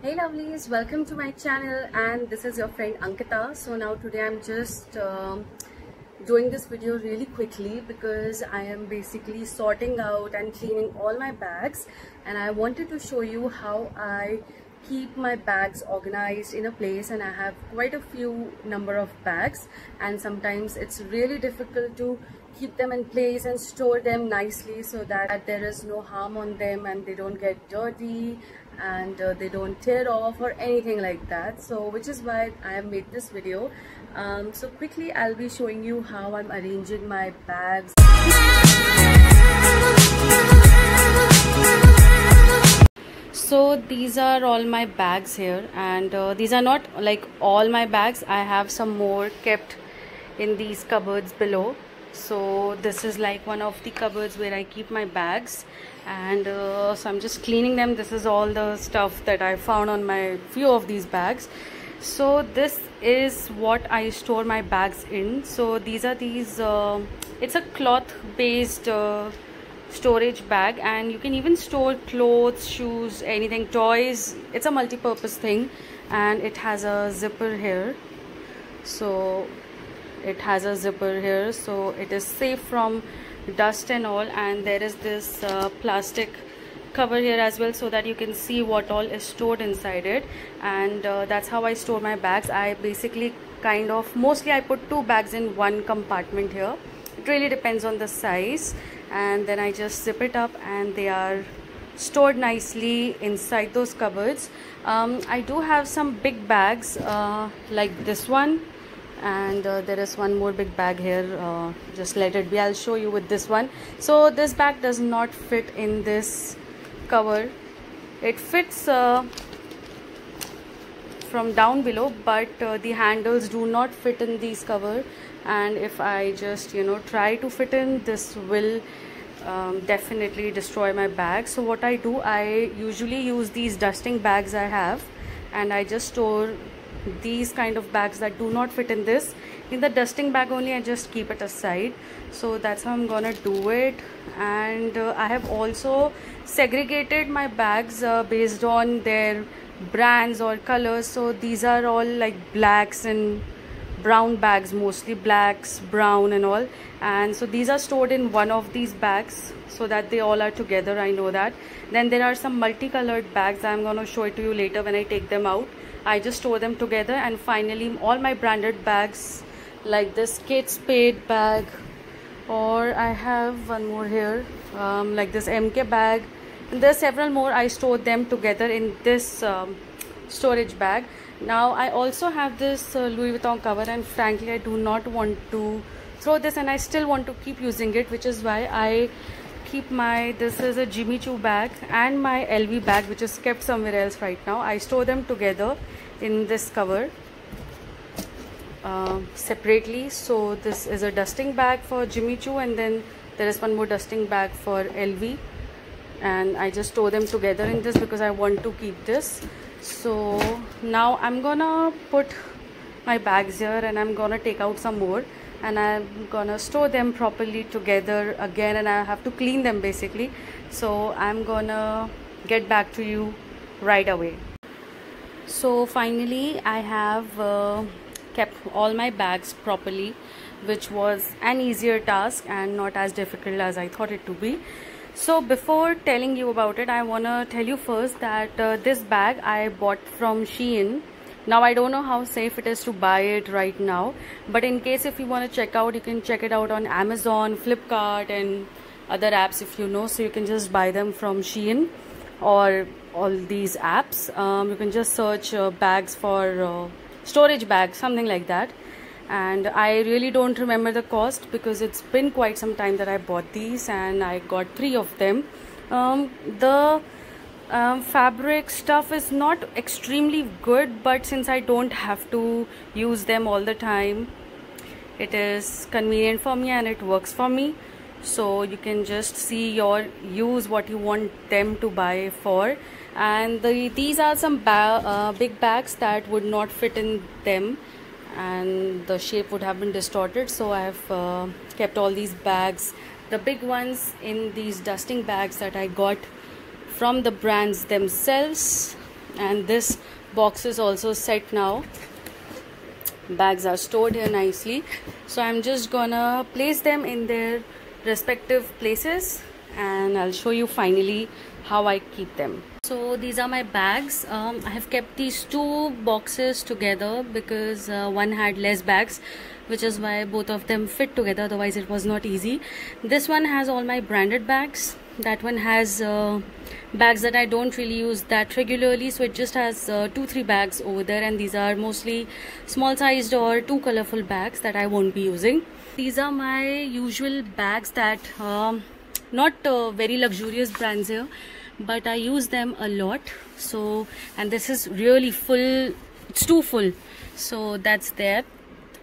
Hey lovelies, welcome to my channel and this is your friend Ankita. So now today I'm just doing this video really quickly because I am basically sorting out and cleaning all my bags, and I wanted to show you how I keep my bags organized in a place. And I have quite a few number of bags, and sometimes it's really difficult to keep them in place and store them nicely so that there is no harm on them and they don't get dirty and they don't tear off or anything like that. So which is why I have made this video. So quickly I'll be showing you how I'm arranging my bags. So these are all my bags here, and these are not like all my bags. I have some more kept in these cupboards below. So this is like one of the cupboards where I keep my bags, and so I'm just cleaning them. This is all the stuff that I found on my few of these bags. So this is what I store my bags in. So these are these it's a cloth based storage bag, and you can even store clothes, shoes, anything, toys. It's a multi-purpose thing, and it has a zipper here. So it has a zipper here, so it is safe from dust and all. And there is this plastic cover here as well, so that you can see what all is stored inside it. And that's how I store my bags. I basically kind of mostly I put two bags in one compartment here. It really depends on the size, and then I just zip it up and they are stored nicely inside those cupboards. I do have some big bags like this one, and there is one more big bag here. Just let it be, I'll show you with this one. So this bag does not fit in this cover. It fits from down below, but the handles do not fit in these cover. And if I just, you know, try to fit in, this will definitely destroy my bag. So what I do, I usually use these dusting bags I have, and I just store these kind of bags that do not fit in this in the dusting bag only. I just keep it aside. So that's how I'm gonna do it. And I have also segregated my bags based on their brands or colors. So these are all like blacks and brown bags, mostly blacks, brown and all. And so these are stored in one of these bags so that they all are together. I know that. Then there are some multicolored bags. I'm going to show it to you later when I take them out. I just store them together. And finally all my branded bags like this Kate Spade bag, or I have one more here like this MK bag. And there are several more. I store them together in this storage bag. Now I also have this Louis Vuitton cover, and frankly I do not want to throw this, and I still want to keep using it, which is why I keep my, this is a Jimmy Choo bag, and my LV bag, which is kept somewhere else right now. I store them together in this cover separately. So this is a dusting bag for Jimmy Choo, and then there is one more dusting bag for LV, and I just store them together in this because I want to keep this. So now I'm gonna put my bags here, and I'm gonna take out some more, and I'm gonna store them properly together again, and I have to clean them basically. So I'm gonna get back to you right away. So finally I have kept all my bags properly, which was an easier task and not as difficult as I thought it to be. So before telling you about it, I want to tell you first that this bag I bought from Shein. Now I don't know how safe it is to buy it right now, but in case if you want to check out, you can check it out on Amazon, Flipkart and other apps if you know. So you can just buy them from Shein or all these apps. You can just search bags for storage bags, something like that. And I really don't remember the cost because it's been quite some time that I bought these, and I got three of them. The fabric stuff is not extremely good, but since I don't have to use them all the time, it is convenient for me and it works for me. So you can just see your use, what you want them to buy for. And these are some big bags that would not fit in them, and the shape would have been distorted. So I have kept all these bags, the big ones, in these dusting bags that I got from the brands themselves. and this box is also set now. Bags are stored here nicely, so I'm just gonna place them in their respective places and I'll show you finally how I keep them. So these are my bags. I have kept these two boxes together because one had less bags, which is why both of them fit together, otherwise it was not easy. This one has all my branded bags, that one has bags that I don't really use that regularly, so it just has 2-3 bags over there, and these are mostly small sized or two colorful bags that I won't be using. These are my usual bags that not very luxurious brands here, but I use them a lot. So, and this is really full, it's too full, so that's there.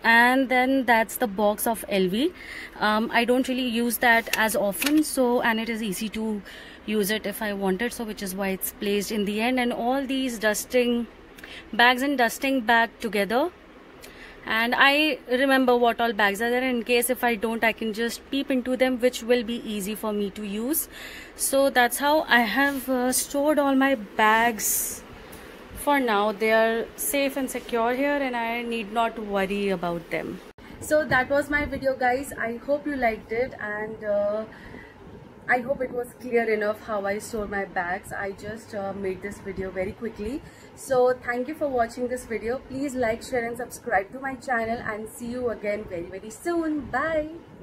And then that's the box of LV. I don't really use that as often, so, and it is easy to use it if I wanted, so which is why it's placed in the end. And all these dusting bags and dusting bag together, and I remember what all bags are there in case if I don't, I can just peep into them, which will be easy for me to use. So that's how I have stored all my bags. For now, they are safe and secure here and I need not worry about them. So that was my video, guys. I hope you liked it, and I hope it was clear enough how I store my bags. I just made this video very quickly. So thank you for watching this video. Please like, share and subscribe to my channel, and see you again very, very soon. Bye.